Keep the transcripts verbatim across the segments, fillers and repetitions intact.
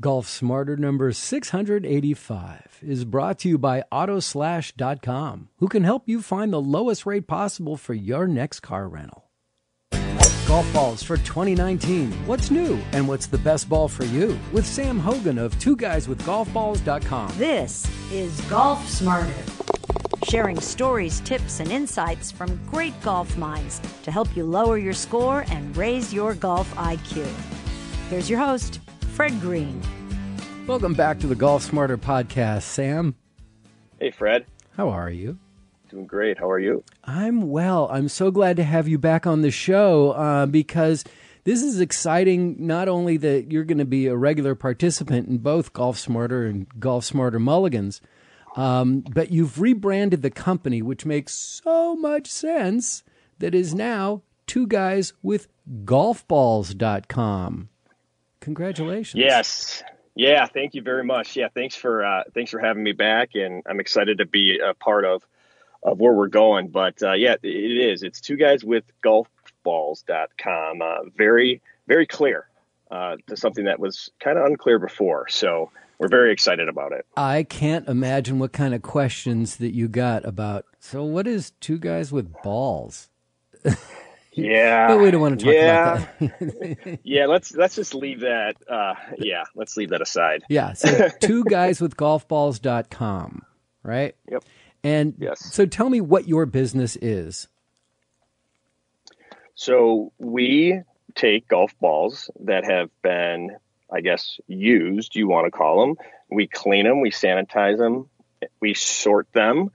Golf Smarter number six hundred eighty-five is brought to you by autoslash dot com, who can help you find the lowest rate possible for your next car rental. Golf balls for twenty nineteen. What's new and what's the best ball for you? With Sam Hogan of Two Guys With Golf Balls dot com. This is Golf Smarter. Sharing stories, tips, and insights from great golf minds to help you lower your score and raise your golf I Q. Here's your host, Fred Green. Welcome back to the Golf Smarter podcast, Sam. Hey, Fred. How are you? Doing great. How are you? I'm well. I'm so glad to have you back on the show uh, because this is exciting. Not only that you're going to be a regular participant in both Golf Smarter and Golf Smarter Mulligans, um, but you've rebranded the company, which makes so much sense. That is now Two Guys With Golf Balls dot com. Congratulations. Yes. Yeah. Thank you very much. Yeah. Thanks for uh, thanks for having me back, and I'm excited to be a part of. of where we're going. But uh, yeah, it is. It's two guys with golf balls dot com. Uh, very, very clear uh, to something that was kind of unclear before. So we're very excited about it. I can't imagine what kind of questions that you got about, so what is Two Guys With Balls? Yeah. But we don't want to talk yeah. about that. yeah. Let's, let's just leave that. Uh, yeah. Let's leave that aside. Yeah. So two guys with golf balls dot com, right? Yep. And yes. So tell me what your business is. So we take golf balls that have been, I guess, used, you want to call them. We clean them, we sanitize them, we sort them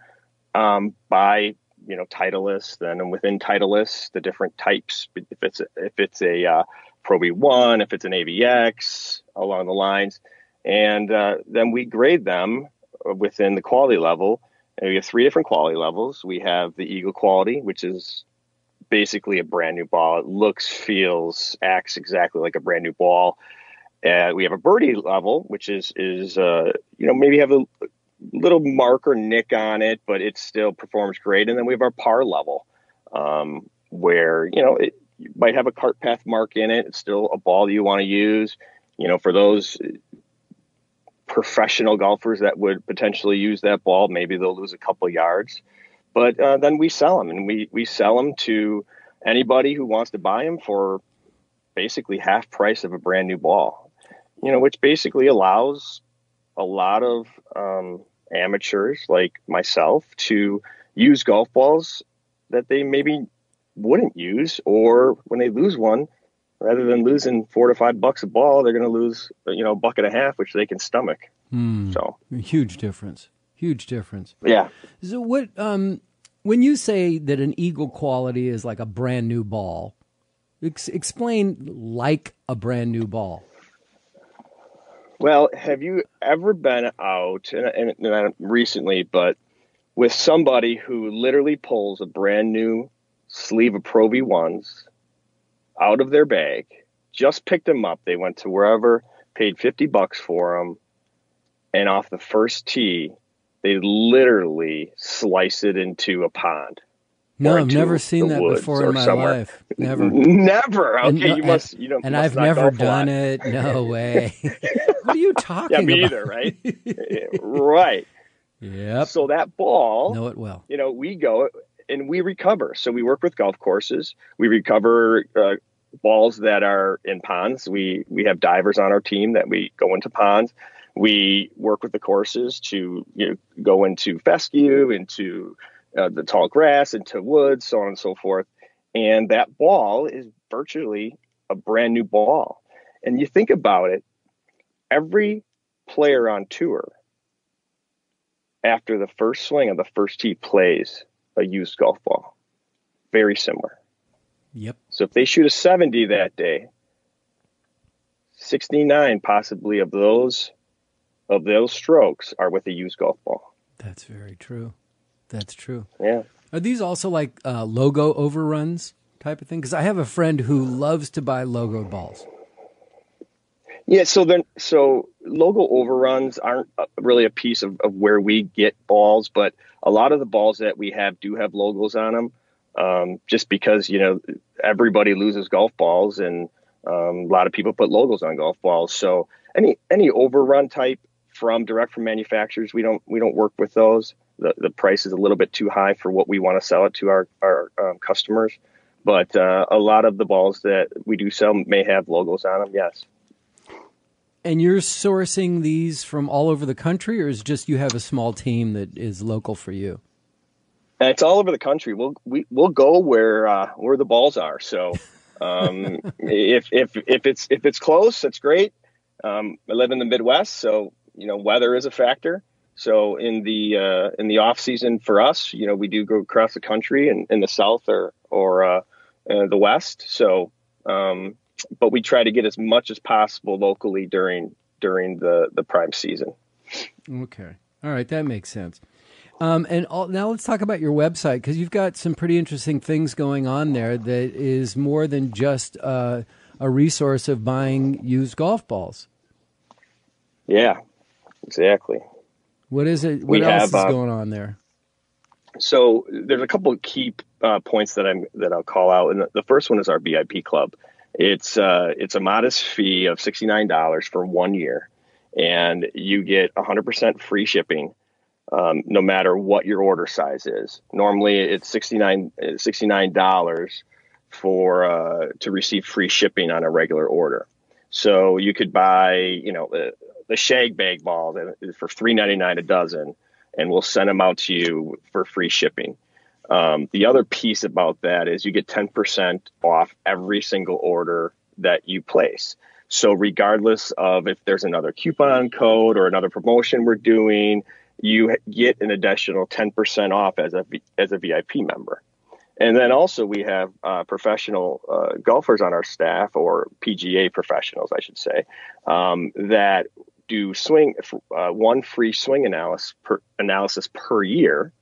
um, by, you know, Titleist, then within Titleist, the different types. If it's a, if it's a uh, Pro V one, if it's an A V X, along the lines. And uh, then we grade them within the quality level. And we have three different quality levels. We have the Eagle quality, which is basically a brand new ball. It looks, feels, acts exactly like a brand new ball. And uh, we have a birdie level, which is, is uh, you know, maybe have a little mark or nick on it, but it still performs great. And then we have our par level um, where, you know, it you might have a cart path mark in it. It's still a ball that you want to use, you know, for those professional golfers that would potentially use that ball. Maybe they'll lose a couple yards, but uh, then we sell them, and we, we sell them to anybody who wants to buy them for basically half price of a brand new ball, you know, which basically allows a lot of um, amateurs like myself to use golf balls that they maybe wouldn't use, or when they lose one, rather than losing four to five bucks a ball, they're going to lose, you know, a buck and a half, which they can stomach. Mm, so huge difference, huge difference. Yeah. So what, um, when you say that an Eagle quality is like a brand new ball, ex- explain like a brand new ball. Well, have you ever been out, and, and not recently, but with somebody who literally pulls a brand new sleeve of Pro V ones out of their bag, just picked them up. They went to wherever, paid fifty bucks for them. And off the first tee, they literally slice it into a pond. No, I've never seen that before in my somewhere. life. Never. Never. Okay. And, you and, must, you know, and must I've never done it. No way. What are you talking about? Yeah, me about? either, right? Right. Yep. So that ball, know it well. You know, we go, and we recover. So we work with golf courses. We recover uh, balls that are in ponds. We we have divers on our team that we go into ponds. We work with the courses to, you know, go into fescue, into uh, the tall grass, into woods, so on and so forth. And that ball is virtually a brand new ball. And you think about it, every player on tour after the first swing of the first tee plays a used golf ball. Very similar. Yep. So if they shoot a seventy that day, sixty-nine possibly of those of those strokes are with a used golf ball. That's very true. That's true. Yeah. Are these also like uh, logo overruns type of thing? Because I have a friend who loves to buy logo balls. Yeah, so then so logo overruns aren't really a piece of, of where we get balls, but a lot of the balls that we have do have logos on them, um, just because, you know, everybody loses golf balls, and um, a lot of people put logos on golf balls. So any any overrun type from direct from manufacturers, we don't we don't work with those. The the price is a little bit too high for what we want to sell it to our our um, customers. But uh, a lot of the balls that we do sell may have logos on them. Yes. And you're sourcing these from all over the country, or is just you have a small team that is local for you? It's all over the country. We'll we, we'll go where uh, where the balls are. So um, if if if it's if it's close, it's great. Um, I live in the Midwest, so you know weather is a factor. So in the uh, in the off season for us, you know we do go across the country and in the South or or uh, uh, the West. So, um, but we try to get as much as possible locally during during the the prime season. Okay, all right, that makes sense. Um, and all, now let's talk about your website, because you've got some pretty interesting things going on there that is more than just uh, a resource of buying used golf balls. Yeah, exactly. What is it? What we else have, is uh, going on there? So there's a couple of key uh, points that I'm that I'll call out, and the first one is our V I P club. It's uh, it's a modest fee of sixty-nine dollars for one year, and you get one hundred percent free shipping. Um, no matter what your order size is. Normally it's sixty-nine dollars for, uh, to receive free shipping on a regular order. So you could buy, you know, the, the shag bag ball for three ninety-nine a dozen, and we'll send them out to you for free shipping. Um, the other piece about that is you get ten percent off every single order that you place. So regardless of if there's another coupon code or another promotion we're doing, you get an additional ten percent off as a as a V I P member. And then also we have uh, professional uh, golfers on our staff, or P G A professionals, I should say, um, that do swing uh, one free swing analysis per, analysis per year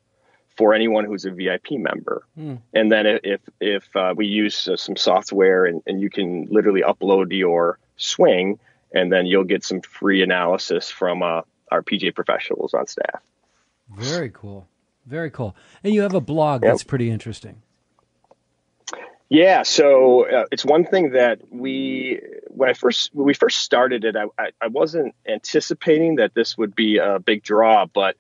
for anyone who's a V I P member. Mm. And then if if uh, we use uh, some software, and, and you can literally upload your swing, and then you'll get some free analysis from a our P G A professionals on staff. Very cool. Very cool. And you have a blog that's yep. pretty interesting. Yeah. So uh, it's one thing that we, when I first, when we first started it, I, I, I wasn't anticipating that this would be a big draw, but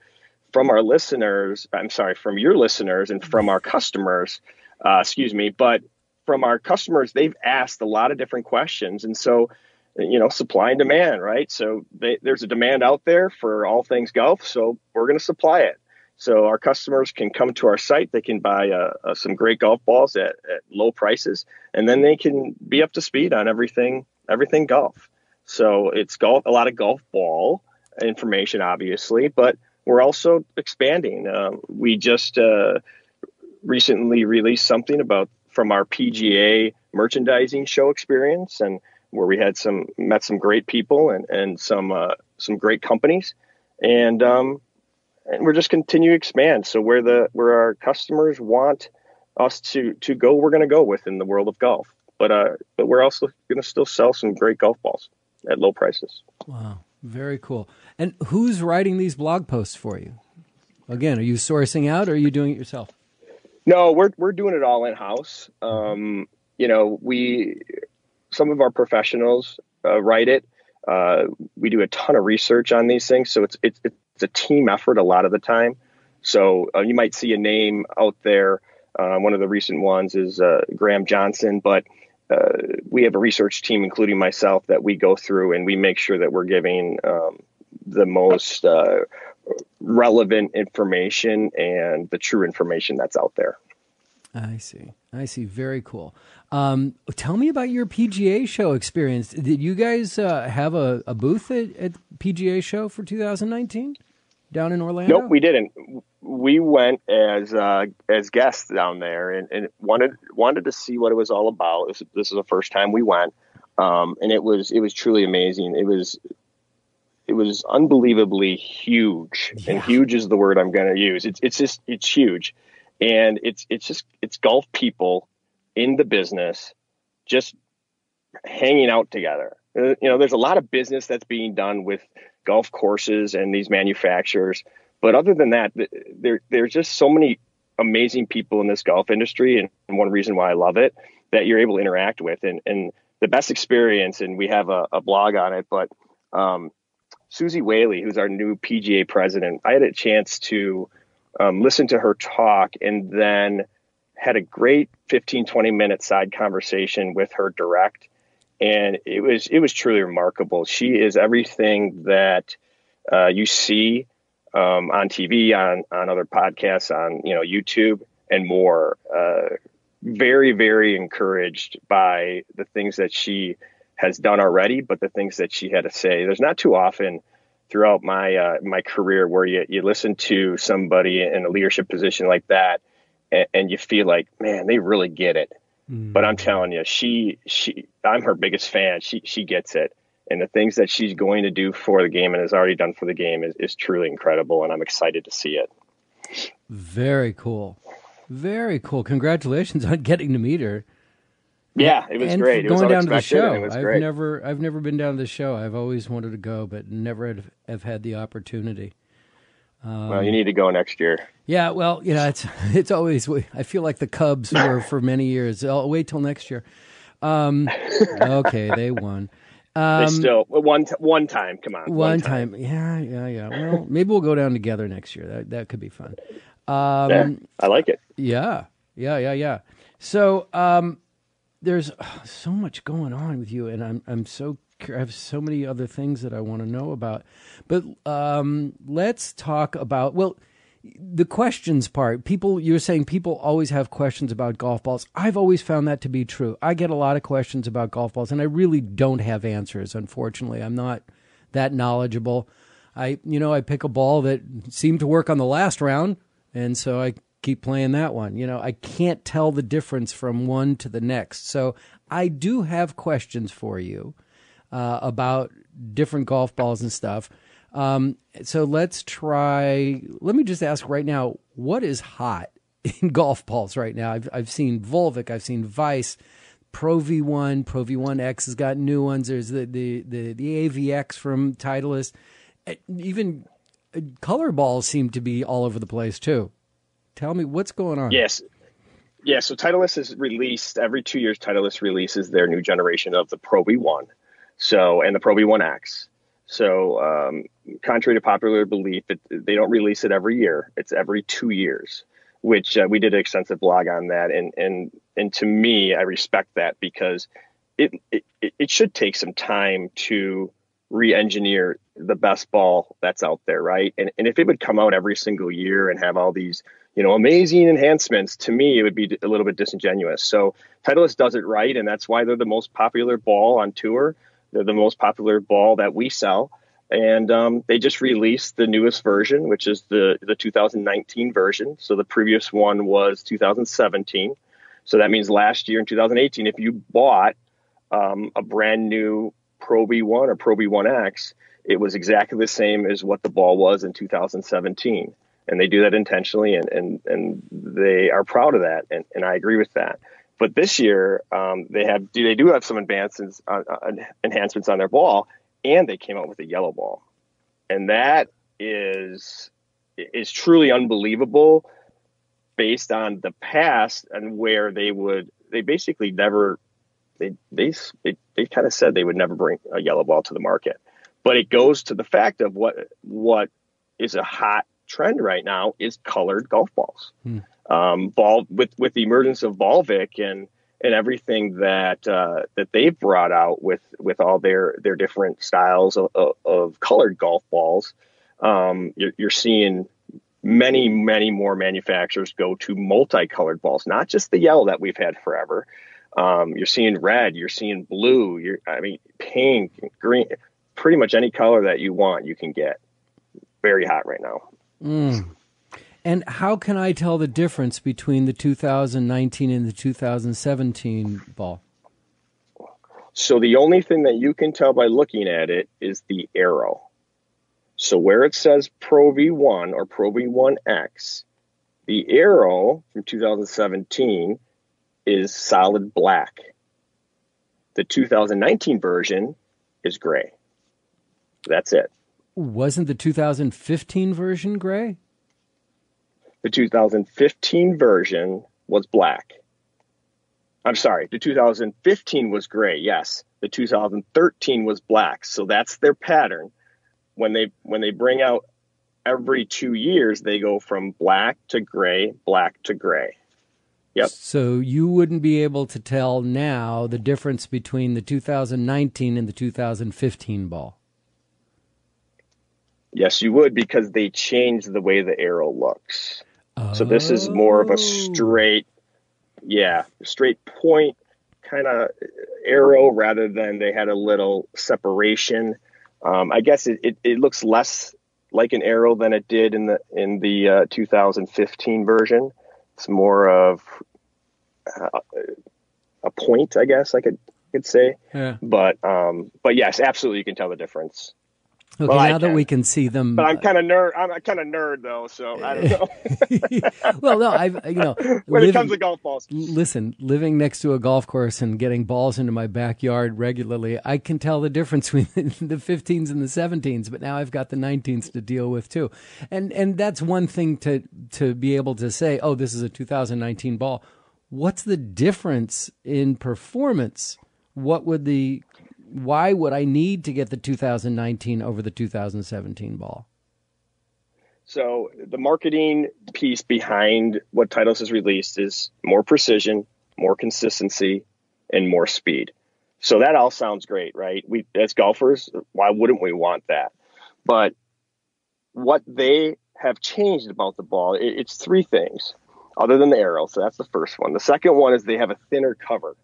from our listeners, I'm sorry, from your listeners and from our customers, uh, excuse me, but from our customers, they've asked a lot of different questions. And so, you know, supply and demand, right? So they, there's a demand out there for all things golf, so we're going to supply it. So our customers can come to our site, they can buy uh, uh, some great golf balls at, at low prices, and then they can be up to speed on everything, everything golf. So it's golf, a lot of golf ball information, obviously, but we're also expanding. Uh, we just uh, recently released something about from our P G A merchandising show experience, and where we had some met some great people and, and some uh, some great companies, and um, and we're just continue to expand. So where the where our customers want us to to go, we're going to go with in the world of golf. But uh, but we're also going to still sell some great golf balls at low prices. Wow, very cool. And who's writing these blog posts for you? Again, are you sourcing out, or are you doing it yourself? No, we're we're doing it all in house. Um, you know we. Some of our professionals uh, write it. Uh, we do a ton of research on these things, so it's it's it's a team effort a lot of the time. So uh, you might see a name out there. Uh, one of the recent ones is uh, Graham Johnson, but uh, we have a research team, including myself, that we go through and we make sure that we're giving um, the most uh, relevant information and the true information that's out there. I see. I see. Very cool. Um, tell me about your P G A show experience. Did you guys uh, have a, a booth at, at P G A show for two thousand nineteen down in Orlando? Nope, we didn't. We went as uh, as guests down there and, and wanted wanted to see what it was all about. This, this is the first time we went, um, and it was it was truly amazing. It was it was unbelievably huge, yeah. And huge is the word I'm going to use. It's it's just it's huge. And it's it's just it's golf people in the business just hanging out together. You know, there's a lot of business that's being done with golf courses and these manufacturers. But other than that, there there's just so many amazing people in this golf industry. And one reason why I love it, that you're able to interact with and, and the best experience. And we have a, a blog on it, but Um, Susie Whaley, who's our new P G A president, I had a chance to um, listen to her talk and then had a great fifteen, twenty minute side conversation with her direct. And it was, it was truly remarkable. She is everything that uh, you see um, on T V, on, on other podcasts, on, you know, YouTube and more. Uh, very, very encouraged by the things that she has done already, but the things that she had to say. There's not too often throughout my, uh, my career where you, you listen to somebody in a leadership position like that and, and you feel like, man, they really get it. Mm. But I'm telling you, she, she, I'm her biggest fan. She, she gets it. And the things that she's going to do for the game and has already done for the game is, is truly incredible. And I'm excited to see it. Very cool. Very cool. Congratulations on getting to meet her. Yeah, it was and great. It was going unexpected down to the show. It was I've great. never, I've never been down to the show. I've always wanted to go, but never have, have had the opportunity. Um, well, you need to go next year. Yeah, well, you know, it's it's always. I feel like the Cubs were for many years. I'll wait till next year. Um, okay, they won. Um, they still one one time. Come on, one, one time. time. Yeah, yeah, yeah. Well, maybe we'll go down together next year. That that could be fun. Um, yeah, I like it. Yeah, yeah, yeah, yeah. So um, there's oh, so much going on with you, and I'm I'm so. I have so many other things that I want to know about, but um, let's talk about, well, the questions part. People, you're saying people always have questions about golf balls. I've always found that to be true. I get a lot of questions about golf balls, and I really don't have answers. Unfortunately, I'm not that knowledgeable. I, you know, I pick a ball that seemed to work on the last round, and so I keep playing that one. You know, I can't tell the difference from one to the next. So I do have questions for you. Uh, about different golf balls and stuff. Um, so let's try, let me just ask right now, what is hot in golf balls right now? I've, I've seen Volvik, I've seen Vice, Pro V one, Pro V one X has got new ones. There's the, the, the, the A V X from Titleist. Even color balls seem to be all over the place too. Tell me what's going on. Yes. Yeah. So Titleist is released every two years. Titleist releases their new generation of the Pro V one. So, and the Pro V one X. So, um, contrary to popular belief, it, they don't release it every year. It's every two years, which uh, we did an extensive blog on that. And, and, and to me, I respect that because it, it, it should take some time to re-engineer the best ball that's out there. Right. And, and if it would come out every single year and have all these, you know, amazing enhancements, to me, it would be a little bit disingenuous. So Titleist does it right. And that's why they're the most popular ball on tour. They're the most popular ball that we sell. And um, they just released the newest version, which is the, the two thousand nineteen version. So the previous one was two thousand seventeen. So that means last year in two thousand eighteen, if you bought um, a brand new Pro V one or Pro V one X, it was exactly the same as what the ball was in two thousand seventeen. And they do that intentionally, and, and, and they are proud of that. And, and I agree with that. But this year, um, they have they do have some advancements on, uh, enhancements on their ball, and they came out with a yellow ball, and that is is truly unbelievable, based on the past and where they would they basically never they they they, they kind of said they would never bring a yellow ball to the market, but it goes to the fact of what what is a hot trend right now is colored golf balls. Hmm. Um, Vol- with, with the emergence of Volvik and, and everything that, uh, that they've brought out with, with all their, their different styles of, of, of colored golf balls, um, you're, you're seeing many, many more manufacturers go to multicolored balls, not just the yellow that we've had forever. Um, you're seeing red, you're seeing blue, you're, I mean, pink, green, pretty much any color that you want, you can get. Very hot right now. Mm. And how can I tell the difference between the two thousand nineteen and the two thousand seventeen ball? So the only thing that you can tell by looking at it is the arrow. So where it says Pro V one or Pro V one X, the arrow from two thousand seventeen is solid black. The two thousand nineteen version is gray. That's it. Wasn't the two thousand fifteen version gray? The two thousand fifteen version was black. I'm sorry, the two thousand fifteen was gray, yes. The two thousand thirteen was black. So that's their pattern. When they when they bring out every two years, they go from black to gray, black to gray. Yep. So you wouldn't be able to tell now the difference between the two thousand nineteen and the two thousand fifteen ball. Yes, you would, because they changed the way the arrow looks. Oh. So this is more of a straight, yeah, straight point kind of arrow rather than they had a little separation. Um, I guess it, it, it looks less like an arrow than it did in the in the uh, two thousand fifteen version. It's more of uh, a point, I guess I could could say. Yeah. But um, but yes, absolutely, you can tell the difference. Okay, well, now that we can see them, but I'm kind of nerd. I'm kind of nerd though, so I don't know. Well, no, I you know when living, it comes to golf balls. Listen, living next to a golf course and getting balls into my backyard regularly, I can tell the difference between the fifteens and the seventeens. But now I've got the nineteens to deal with too, and and that's one thing to to be able to say, oh, this is a two thousand nineteen ball. What's the difference in performance? What would the Why would I need to get the two thousand nineteen over the two thousand seventeen ball? So the marketing piece behind what Titleist has released is more precision, more consistency, and more speed. So that all sounds great, right? We, as golfers, why wouldn't we want that? But what they have changed about the ball, it, it's three things other than the arrow. So that's the first one. The second one is they have a thinner cover.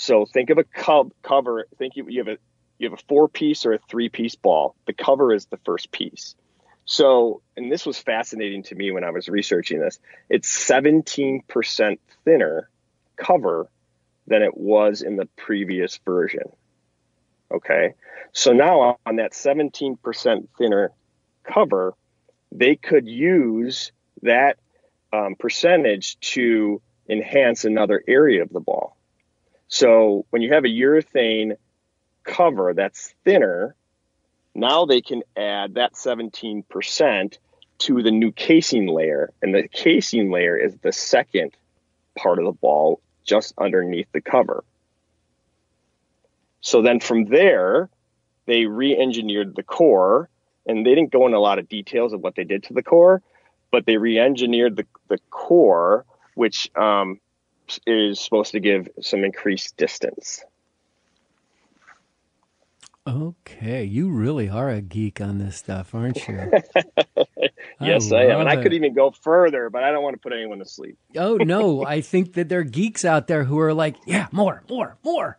So think of a cub cover. Think you, you have a you have a four piece or a three piece ball. The cover is the first piece. So, and this was fascinating to me when I was researching this. It's seventeen percent thinner cover than it was in the previous version. Okay, so now on that seventeen percent thinner cover, they could use that um, percentage to enhance another area of the ball. So when you have a urethane cover that's thinner, now they can add that seventeen percent to the new casing layer. And the casing layer is the second part of the ball just underneath the cover. So then from there, they re-engineered the core. And they didn't go into a lot of details of what they did to the core, but they re-engineered the, the core, which... Um, is supposed to give some increased distance. Okay, you really are a geek on this stuff, aren't you? Yes, I, I am, and it. I could even go further, but I don't want to put anyone to sleep. Oh no, I think that there are geeks out there who are like, yeah, more, more, more.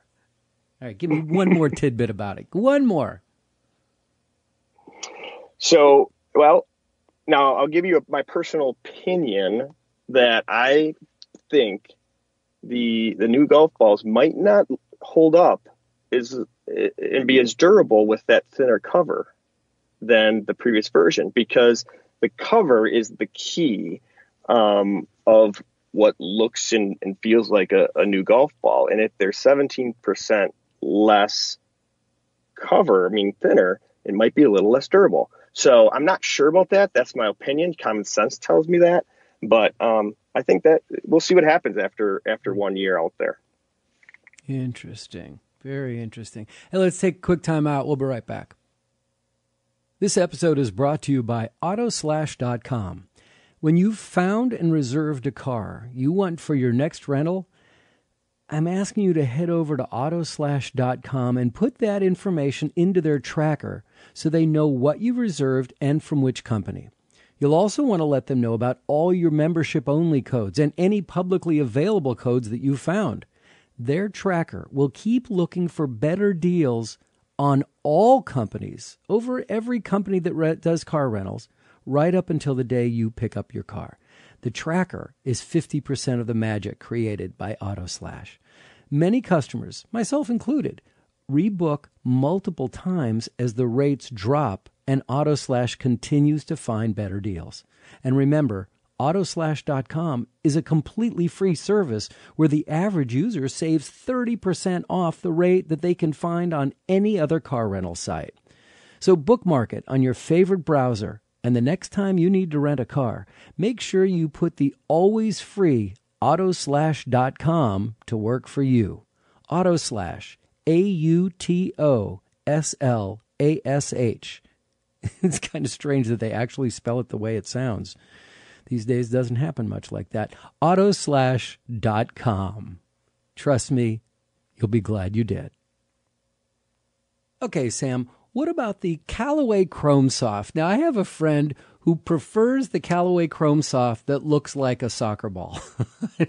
All right, give me one more tidbit about it. One more. So, well, now I'll give you my personal opinion that I think the the new golf balls might not hold up is and be as durable with that thinner cover than the previous version, because the cover is the key um, of what looks and, and feels like a, a new golf ball. And if there's seventeen percent less cover, I mean thinner, it might be a little less durable. So I'm not sure about that. That's my opinion. Common sense tells me that. But um, I think that we'll see what happens after after one year out there. Interesting. Very interesting. And let's take a quick time out. We'll be right back. This episode is brought to you by autoslash dot com. When you've found and reserved a car you want for your next rental, I'm asking you to head over to autoslash dot com and put that information into their tracker so they know what you've reserved and from which company. You'll also want to let them know about all your membership-only codes and any publicly available codes that you found. Their tracker will keep looking for better deals on all companies, over every company that re- does car rentals, right up until the day you pick up your car. The tracker is fifty percent of the magic created by AutoSlash. Many customers, myself included, rebook multiple times as the rates drop and AutoSlash continues to find better deals. And remember, autoslash dot com is a completely free service where the average user saves thirty percent off the rate that they can find on any other car rental site. So bookmark it on your favorite browser, and the next time you need to rent a car, make sure you put the always free autoslash dot com to work for you. AutoSlash, A U T O S L A S H. It's kind of strange that they actually spell it the way it sounds. These days, doesn't happen much like that. autoslash dot com. Trust me, you'll be glad you did. Okay, Sam, what about the Callaway Chrome Soft? Now, I have a friend who prefers the Callaway Chrome Soft that looks like a soccer ball. And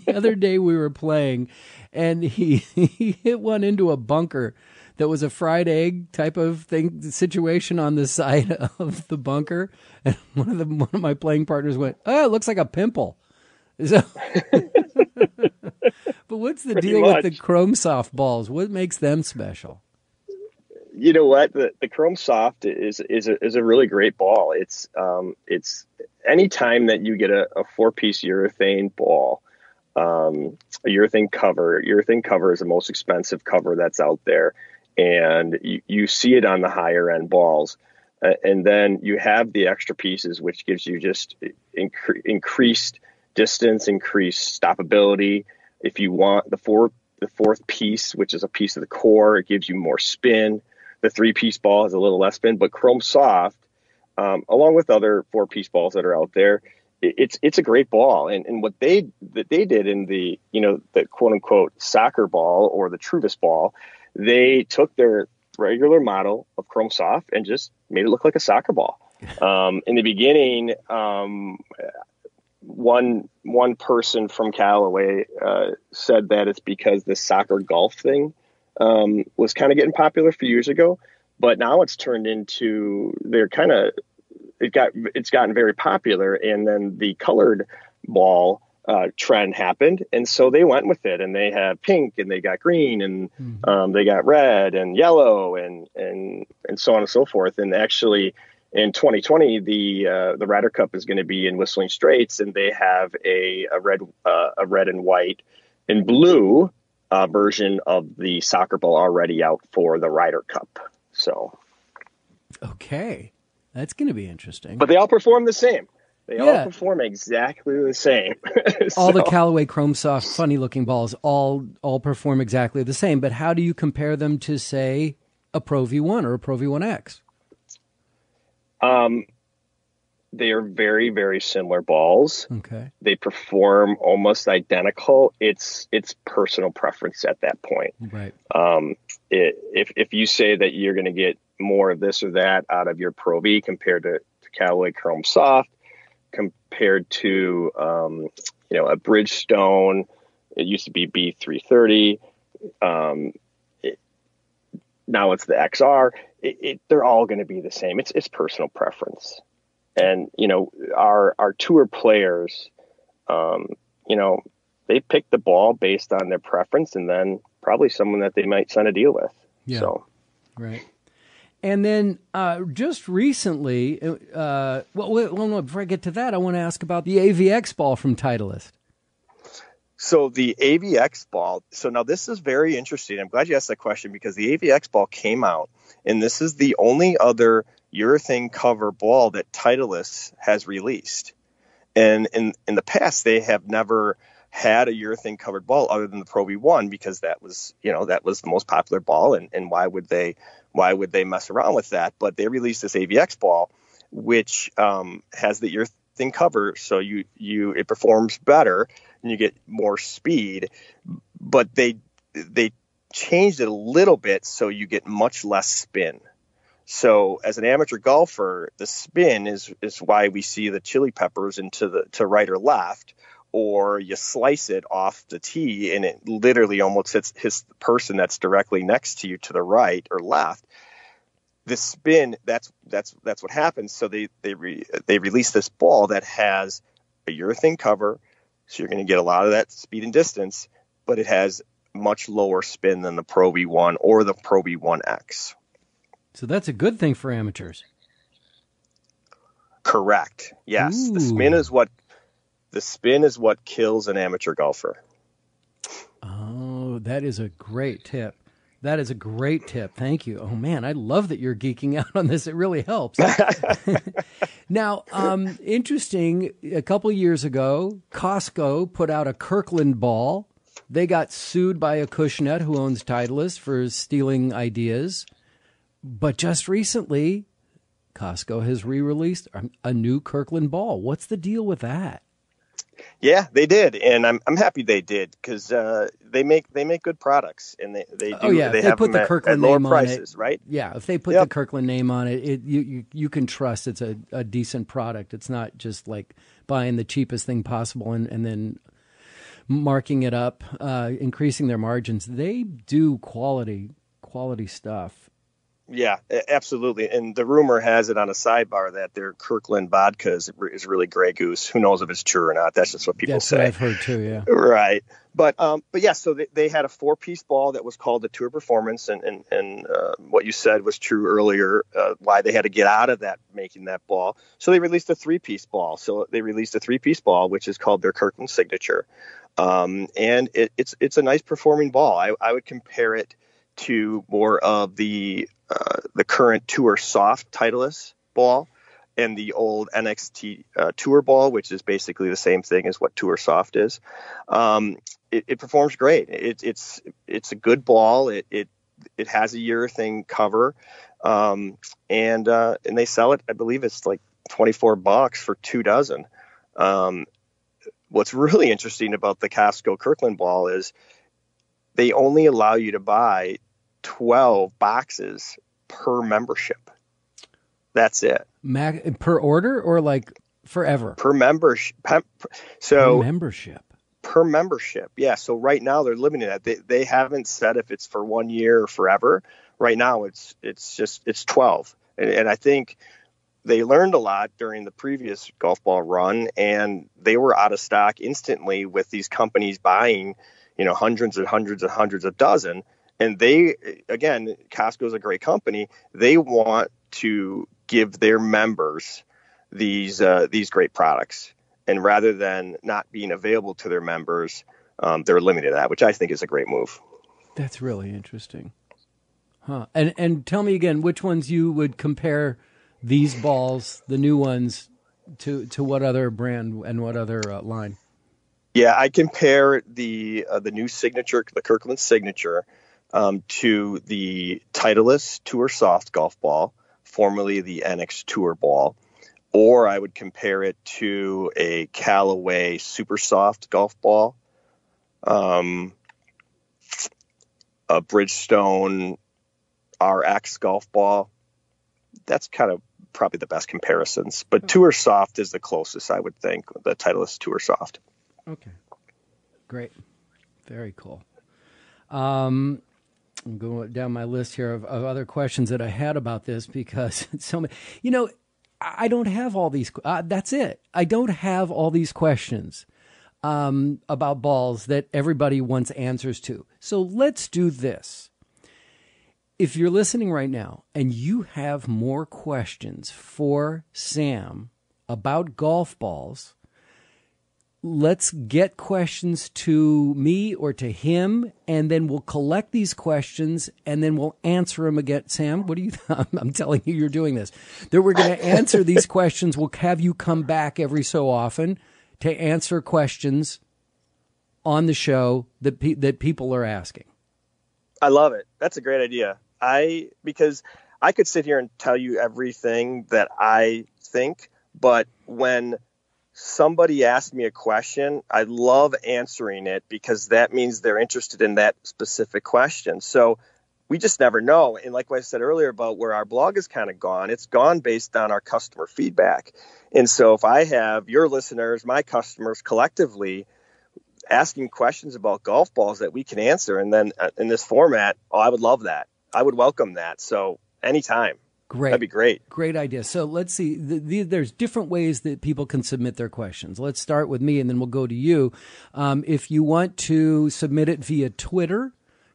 the other day we were playing, and he, he hit one into a bunker that was a fried egg type of thing situation on the side of the bunker. And one of the one of my playing partners went, "Oh, it looks like a pimple." So, but what's the Pretty deal much. with the Chrome Soft balls? What makes them special? You know what? The, the Chrome Soft is is a, is a really great ball. It's um it's any time that you get a, a four piece urethane ball. Um, a urethane cover. Urethane cover is the most expensive cover that's out there, and you, you see it on the higher end balls. Uh, and then you have the extra pieces, which gives you just incre- increased distance, increased stoppability. If you want the four, the fourth piece, which is a piece of the core, it gives you more spin. The three piece ball has a little less spin, but Chrome Soft, um, along with other four piece balls that are out there, It's it's a great ball, and and what they that they did in the you know the quote unquote soccer ball or the Truvis ball, they took their regular model of Chrome Soft and just made it look like a soccer ball. Um, in the beginning, um, one one person from Callaway uh, said that it's because the soccer golf thing um, was kind of getting popular a few years ago, but now it's turned into they're kind of. It got it's gotten very popular, and then the colored ball uh, trend happened, and so they went with it, and they have pink, and they got green, and mm-hmm. um, they got red and yellow, and and and so on and so forth. And actually, in twenty twenty, the uh, the Ryder Cup is going to be in Whistling Straits, and they have a a red uh, a red and white and blue uh, version of the soccer ball already out for the Ryder Cup. So, okay. That's going to be interesting. But they all perform the same. They yeah. all perform exactly the same. so. All the Callaway Chrome Soft funny-looking balls all all perform exactly the same. But how do you compare them to, say, a Pro V one or a Pro V one X? Um, they are very, very similar balls. Okay. They perform almost identical. It's it's personal preference at that point. Right. Um, it, if if you say that you're going to get more of this or that out of your Pro V compared to, to Callaway Chrome Soft, compared to um, you know a Bridgestone, it used to be B three thirty, um, it, now it's the X R. It, it, they're all going to be the same. It's it's personal preference, and you know our our tour players, um, you know they pick the ball based on their preference, and then probably someone that they might sign a deal with. Yeah. So, right. And then uh, just recently, uh, well, well no, before I get to that, I want to ask about the A V X ball from Titleist. So the A V X ball, so now this is very interesting. I'm glad you asked that question because the A V X ball came out, and this is the only other urethane cover ball that Titleist has released. And in, in the past, they have never had a urethane covered ball other than the Pro V one because that was, you know, that was the most popular ball, and, and why would they why would they mess around with that? But they released this A V X ball, which um, has the urethane cover, so you you it performs better and you get more speed. But they they changed it a little bit so you get much less spin. So as an amateur golfer, the spin is is why we see the chili peppers into the to right or left. Or you slice it off the tee and it literally almost hits his person that's directly next to you to the right or left. The spin, that's that's that's what happens. So they they re, they release this ball that has a urethane cover, so you're going to get a lot of that speed and distance, but it has much lower spin than the Pro V one or the Pro V one X. So that's a good thing for amateurs. Correct. Yes, Ooh. the spin is what. The spin is what kills an amateur golfer. Oh, that is a great tip. That is a great tip. Thank you. Oh, man, I love that you're geeking out on this. It really helps. Now, um, interesting, a couple years ago, Costco put out a Kirkland ball They got sued by Acushnet, who owns Titleist, for stealing ideas. But just recently, Costco has re-released a new Kirkland ball. What's the deal with that? Yeah, they did, and I'm I'm happy they did, because uh, they make they make good products, and they they do. Oh yeah, they, they have put them the at, Kirkland at lower name prices, on it, right? Yeah, if they put yep. the Kirkland name on it, it you, you you can trust it's a a decent product. It's not just like buying the cheapest thing possible and and then marking it up, uh, increasing their margins. They do quality quality stuff. Yeah, absolutely. And the rumor has it on a sidebar that their Kirkland vodka is, is really Grey Goose. Who knows if it's true or not? That's just what people That's say. What I've heard too, yeah. Right. But, um, but yeah, so they, they had a four-piece ball that was called the Tour Performance, and, and, and uh, what you said was true earlier, uh, why they had to get out of that, making that ball. So they released a three-piece ball. So they released a three-piece ball, which is called their Kirkland Signature. Um, and it, it's it's a nice performing ball. I, I would compare it to more of the uh, the current Tour Soft Titleist ball and the old N X T uh, Tour ball, which is basically the same thing as what Tour Soft is. Um, it, it performs great. It, it's it's a good ball. It it it has a urethane cover, um, and uh, and they sell it. I believe it's like twenty-four bucks for two dozen. Um, what's really interesting about the Costco Kirkland ball is they only allow you to buy twelve boxes per membership. That's it. Mag- per order or like forever? Per membership. So per membership. Per membership. Yeah. So right now they're limiting that. They they haven't said if it's for one year or forever. Right now it's it's just it's twelve. And, and I think they learned a lot during the previous golf ball run, and they were out of stock instantly with these companies buying, you know, hundreds and hundreds and hundreds of dozen. And they, again, Costco is a great company. They want to give their members these uh, these great products. And rather than not being available to their members, um, they're limited to that, which I think is a great move. That's really interesting. Huh. And, and tell me again, which ones you would compare these balls, the new ones, to, to what other brand and what other uh, line? Yeah, I compare the uh, the new signature, the Kirkland Signature, um, to the Titleist Tour Soft golf ball, formerly the N X Tour ball, or I would compare it to a Callaway Super Soft golf ball, um, a Bridgestone R X golf ball. That's kind of probably the best comparisons, but Tour Soft is the closest, I would think, the Titleist Tour Soft. Okay, great, very cool. Um, I'm going down my list here of, of other questions that I had about this, because it's so many. You know, I don't have all these. Uh, that's it. I don't have all these questions um, about balls that everybody wants answers to. So let's do this. If you're listening right now and you have more questions for Sam about golf balls, let's get questions to me or to him, and then we'll collect these questions, and then we'll answer them again. Sam, what do you? Th- I'm telling you, you're doing this. That we're going to answer these questions. We'll have you come back every so often to answer questions on the show that pe- that people are asking. I love it. That's a great idea. I because I could sit here and tell you everything that I think, but when somebody asked me a question, I love answering it, because that means they're interested in that specific question. So we just never know. And like what I said earlier about where our blog is kind of gone, it's gone based on our customer feedback. And so if I have your listeners, my customers collectively asking questions about golf balls that we can answer, and then in this format, oh, I would love that. I would welcome that. So anytime. Great. That'd be great. Great idea. So let's see. The, the, there's different ways that people can submit their questions. Let's start with me, and then we'll go to you. Um, if you want to submit it via Twitter,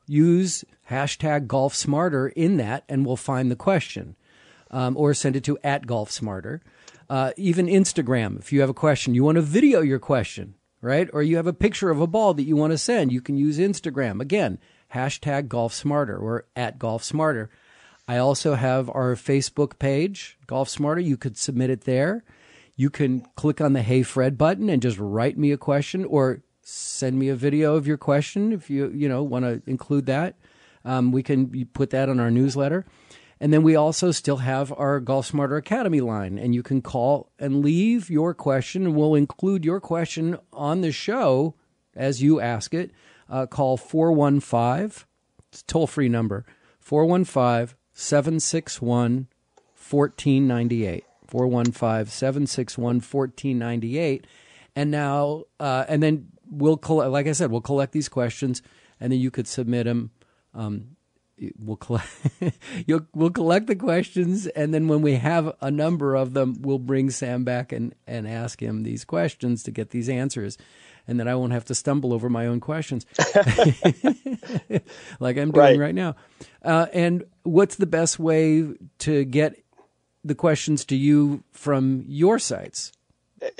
use hashtag Golf Smarter in that, and we'll find the question. Um, or send it to at Golf Smarter. Uh, even Instagram, if you have a question, you want to video your question, right? Or you have a picture of a ball that you want to send, you can use Instagram. Again, hashtag Golf Smarter or at Golf Smarter. I also have our Facebook page, Golf Smarter. You could submit it there. You can click on the Hey Fred button and just write me a question, or send me a video of your question if you, you know, want to include that. Um, we can put that on our newsletter. And then we also still have our Golf Smarter Academy line, and you can call and leave your question, and we'll include your question on the show as you ask it. Uh, call four one five, it's a toll-free number, four one five, seven six one, one four nine eight, four one five, seven six one, one four nine eight. And now, uh, and then we'll collect, like I said, we'll collect these questions, and then you could submit them. Um, We'll collect, you'll, we'll collect the questions, and then when we have a number of them, we'll bring Sam back and, and ask him these questions to get these answers, and then I won't have to stumble over my own questions like I'm doing right, right now. Uh, and what's the best way to get the questions to you from your sites?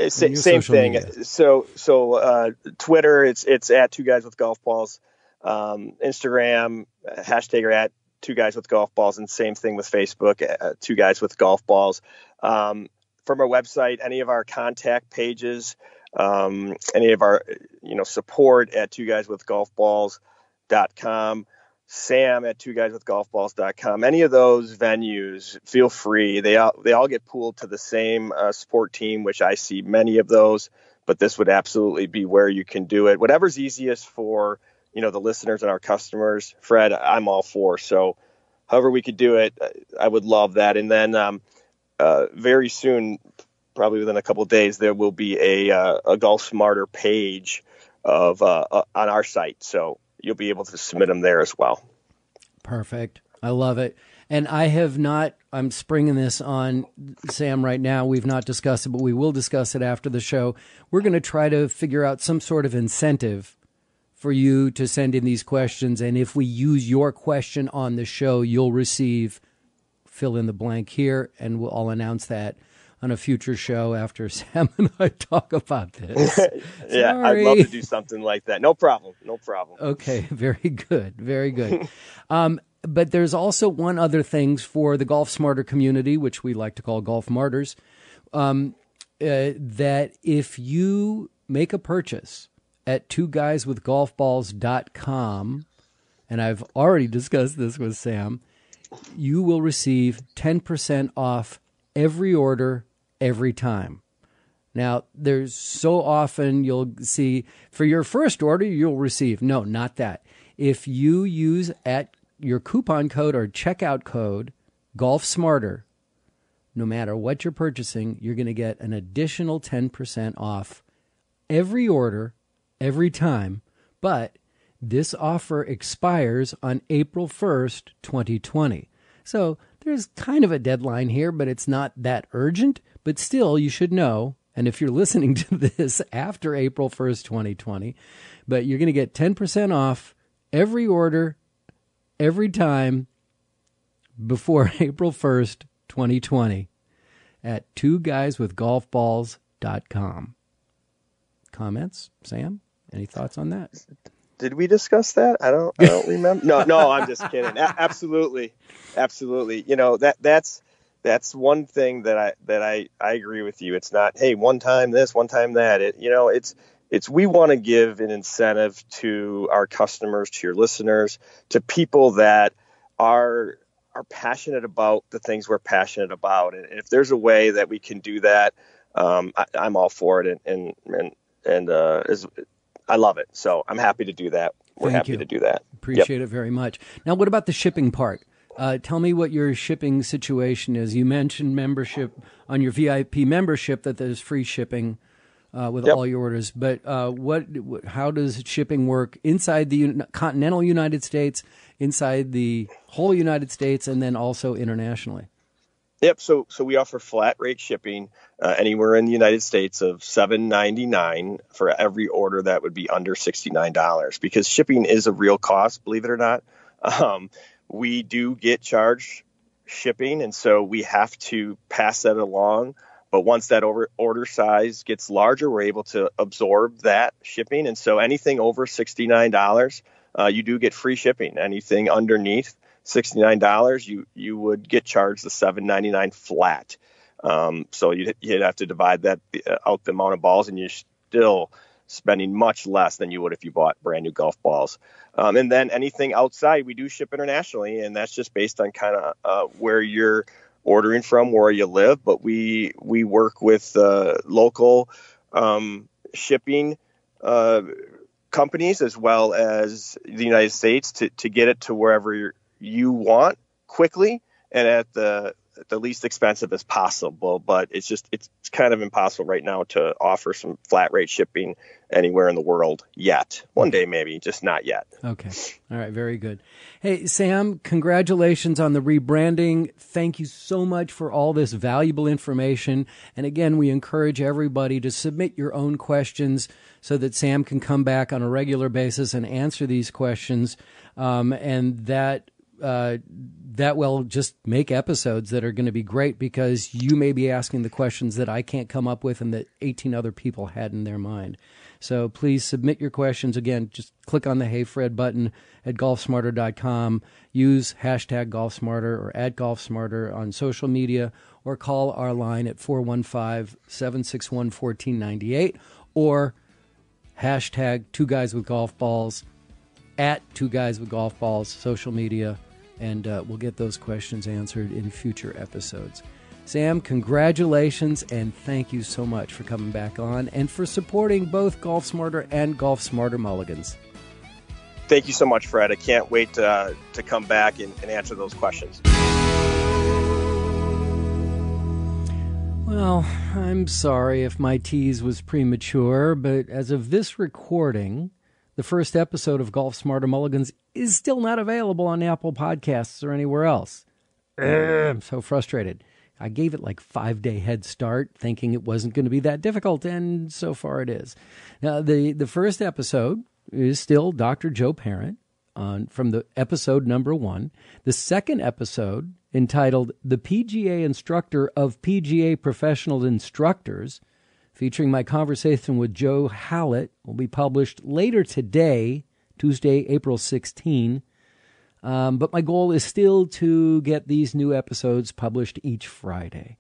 Sa- same thing. Media? So so uh, Twitter, it's it's at Two Guys With Golf Balls. Um, Instagram, uh, hashtag or at Two Guys With Golf Balls, and same thing with Facebook, uh, Two Guys With Golf Balls. Um, from our website, any of our contact pages, um, any of our, you know, support at Two Guys With Golf Balls dot com, Sam at Two Guys With Golf Balls dot com. Any of those venues, feel free. They all, they all get pooled to the same uh, support team, which I see many of those, but this would absolutely be where you can do it. Whatever's easiest for, you know, the listeners and our customers, Fred, I'm all for. So however we could do it, I would love that. And then um, uh, very soon, probably within a couple of days, there will be a, uh, a Golf Smarter page of uh, uh, on our site. So you'll be able to submit them there as well. Perfect. I love it. And I have not, I'm springing this on Sam right now. We've not discussed it, but we will discuss it after the show. We're going to try to figure out some sort of incentive for you to send in these questions. And if we use your question on the show, you'll receive fill in the blank here, and we'll all announce that on a future show after Sam and I talk about this. Yeah, I'd love to do something like that. No problem. No problem. Okay, very good. Very good. um, but there's also one other thing for the Golf Smarter community, which we like to call Golf Martyrs, um, uh, that if you make a purchase at Two Guys With Golf Balls dot com, and I've already discussed this with Sam, you will receive ten percent off every order every time. Now, there's so often you'll see, for your first order, you'll receive, no, not that. If you use at your coupon code or checkout code, Golf Smarter, no matter what you're purchasing, you're going to get an additional ten percent off every order every time, but this offer expires on April first, twenty twenty. So there's kind of a deadline here, but it's not that urgent. But still, you should know, and if you're listening to this after April first, twenty twenty, but you're going to get ten percent off every order, every time before April first, twenty twenty at Two Guys With Golf Balls dot com. Comments, Sam? Any thoughts on that? Did we discuss that? I don't. I don't remember. No, no. I'm just kidding. A- absolutely, absolutely. You know that that's that's one thing that I that I, I agree with you. It's not, hey, one time this, one time that. It, you know, it's it's we want to give an incentive to our customers, to your listeners, to people that are are passionate about the things we're passionate about. And if there's a way that we can do that, um, I, I'm all for it. And and and and uh, is. I love it. So I'm happy to do that. We're Thank happy you. to do that. Appreciate yep. it very much. Now, what about the shipping part? Uh, tell me what your shipping situation is. You mentioned membership on your V I P membership that there's free shipping uh, with yep. all your orders. But uh, what? How does shipping work inside the un- continental United States, inside the whole United States, and then also internationally? Yep. So, so we offer flat rate shipping uh, anywhere in the United States of seven ninety-nine for every order that would be under sixty-nine dollars, because shipping is a real cost, believe it or not. Um, we do get charged shipping, and so we have to pass that along. But once that over, order size gets larger, we're able to absorb that shipping. And so anything over sixty-nine dollars, uh, you do get free shipping. Anything underneath sixty-nine dollars, you you would get charged the seven ninety-nine flat. Um, so you'd, you'd have to divide that out the amount of balls, and you're still spending much less than you would if you bought brand new golf balls. Um, and then anything outside, we do ship internationally, and that's just based on kind of uh, where you're ordering from, where you live. But we we work with uh, local um, shipping uh, companies as well as the United States to, to get it to wherever you want quickly and at the the least expensive as possible. But it's just, it's kind of impossible right now to offer some flat rate shipping anywhere in the world yet. One day, maybe, just not yet. Okay. All right. Very good. Hey, Sam, congratulations on the rebranding. Thank you so much for all this valuable information. And again, we encourage everybody to submit your own questions so that Sam can come back on a regular basis and answer these questions. Um, and that, Uh, that will just make episodes that are going to be great, because you may be asking the questions that I can't come up with and that eighteen other people had in their mind. So please submit your questions. Again, just click on the Hey Fred button at golf smarter dot com. Use hashtag GolfSmarter or at GolfSmarter on social media, or call our line at four one five, seven six one, one four nine eight or hashtag Two Guys With Golf Balls at Two Guys With Golf Balls, social media. And uh, we'll get those questions answered in future episodes. Sam, congratulations, and thank you so much for coming back on and for supporting both Golf Smarter and Golf Smarter Mulligans. Thank you so much, Fred. I can't wait uh, to come back and, and answer those questions. Well, I'm sorry if my tease was premature, but as of this recording, the first episode of Golf Smarter Mulligans is still not available on Apple Podcasts or anywhere else. I'm so frustrated. I gave it like five-day head start, thinking it wasn't going to be that difficult, and so far it is. Now, the, the first episode is still Doctor Joe Parent on, from the episode number one. The second episode, entitled The P G A Instructor of P G A Professional Instructors, featuring my conversation with Joe Hallett, will be published later today, Tuesday, April sixteenth. Um, but my goal is still to get these new episodes published each Friday.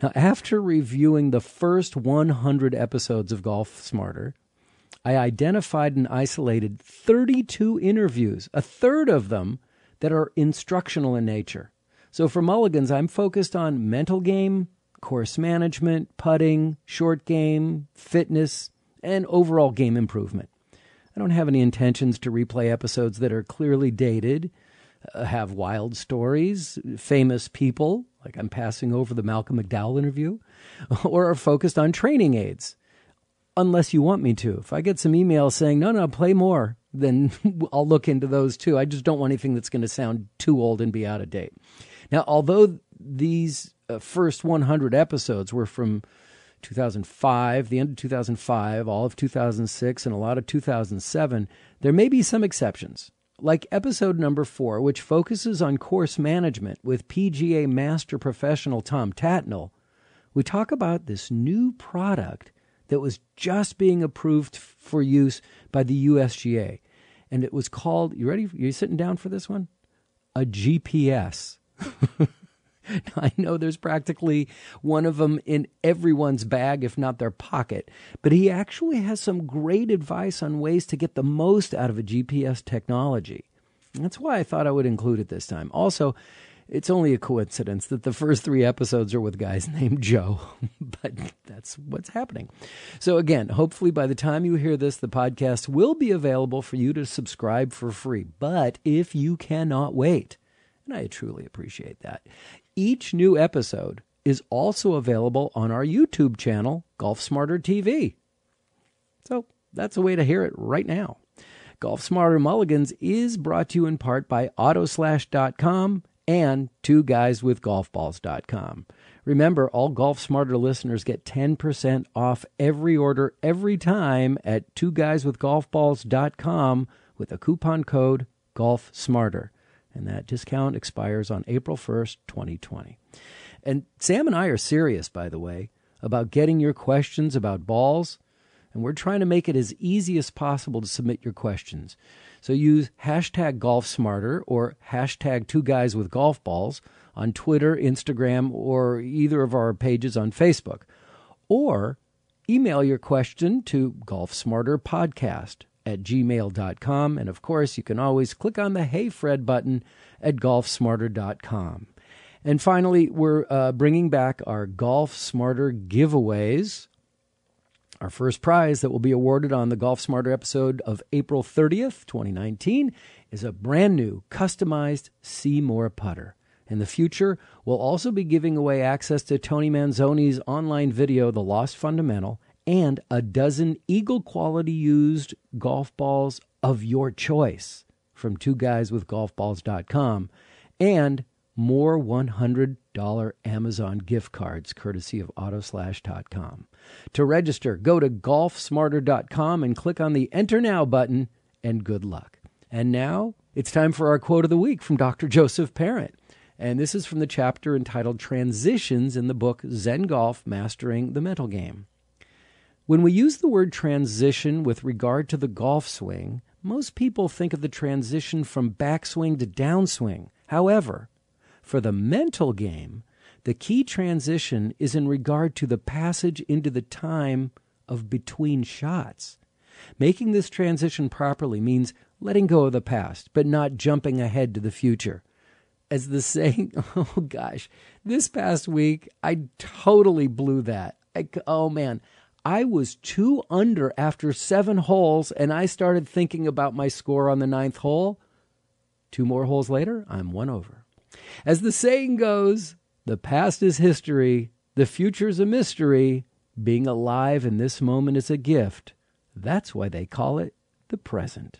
Now, after reviewing the first one hundred episodes of Golf Smarter, I identified and isolated thirty-two interviews, a third of them that are instructional in nature. So for Mulligans, I'm focused on mental game, course management, putting, short game, fitness, and overall game improvement. I don't have any intentions to replay episodes that are clearly dated, uh, have wild stories, famous people, like I'm passing over the Malcolm McDowell interview, or are focused on training aids, unless you want me to. If I get some emails saying, no, no, play more, then I'll look into those too. I just don't want anything that's going to sound too old and be out of date. Now, although these first one hundred episodes were from two thousand five, the end of two thousand five, all of two thousand six, and a lot of two thousand seven, there may be some exceptions, like episode number four, which focuses on course management with P G A Master Professional Tom Tatnall. We talk about this new product that was just being approved for use by the U S G A, and it was called, you ready? You sitting down for this one? A G P S. I know there's practically one of them in everyone's bag, if not their pocket, but he actually has some great advice on ways to get the most out of a G P S technology. And that's why I thought I would include it this time. Also, it's only a coincidence that the first three episodes are with guys named Joe, but that's what's happening. So again, hopefully by the time you hear this, the podcast will be available for you to subscribe for free. But if you cannot wait, and I truly appreciate that, each new episode is also available on our YouTube channel, Golf Smarter T V. So that's a way to hear it right now. Golf Smarter Mulligans is brought to you in part by autoslash dot com and two guys with golf balls dot com. Remember, all Golf Smarter listeners get ten percent off every order every time at two guys with golf balls dot com with a coupon code GOLFSMARTER. And that discount expires on April first, twenty twenty. And Sam and I are serious, by the way, about getting your questions about balls. And we're trying to make it as easy as possible to submit your questions. So use hashtag GolfSmarter or hashtag TwoGuysWithGolfBalls on Twitter, Instagram, or either of our pages on Facebook. Or Email your question to golf smarter podcast at gmail dot com. And of course, you can always click on the Hey Fred button at golf smarter dot com. And finally, we're uh, bringing back our Golf Smarter giveaways. Our first prize that will be awarded on the Golf Smarter episode of April thirtieth, twenty nineteen, is a brand new customized Seymour putter. In the future, we'll also be giving away access to Tony Manzoni's online video, The Lost Fundamental, and a dozen Eagle-quality used golf balls of your choice from two guys with golf balls dot com, and more one hundred dollars Amazon gift cards, courtesy of autoslash dot com. To register, go to golf smarter dot com and click on the Enter Now button, and good luck. And now, it's time for our quote of the week from Doctor Joseph Parent. And this is from the chapter entitled Transitions in the book Zen Golf, Mastering the Mental Game. When we use the word transition with regard to the golf swing, most people think of the transition from backswing to downswing. However, for the mental game, the key transition is in regard to the passage into the time of between shots. Making this transition properly means letting go of the past, but not jumping ahead to the future. As the saying, oh gosh, this past week, I totally blew that. I, oh man, I was two under after seven holes, and I started thinking about my score on the ninth hole. Two more holes later, I'm one over. As the saying goes, the past is history, the future's a mystery, being alive in this moment is a gift. That's why they call it the present.